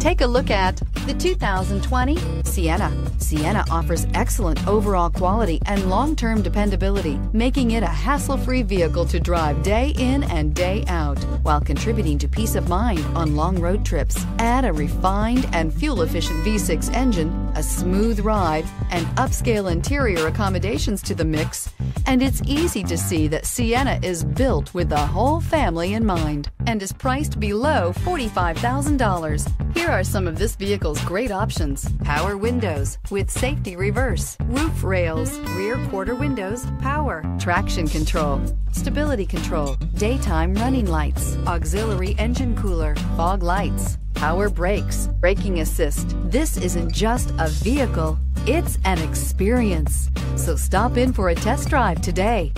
take a look at the 2020 Sienna. Sienna offers excellent overall quality and long-term dependability, making it a hassle-free vehicle to drive day in and day out, while contributing to peace of mind on long road trips. Add a refined and fuel-efficient V6 engine, a smooth ride, and upscale interior accommodations to the mix, and it's easy to see that Sienna is built with the whole family in mind and is priced below $45,000. Here are some of this vehicle's great options: power windows with safety reverse, roof rails, rear quarter windows, power, traction control, stability control, daytime running lights, auxiliary engine cooler, fog lights, power brakes, braking assist. This isn't just a vehicle, it's an experience. So stop in for a test drive today.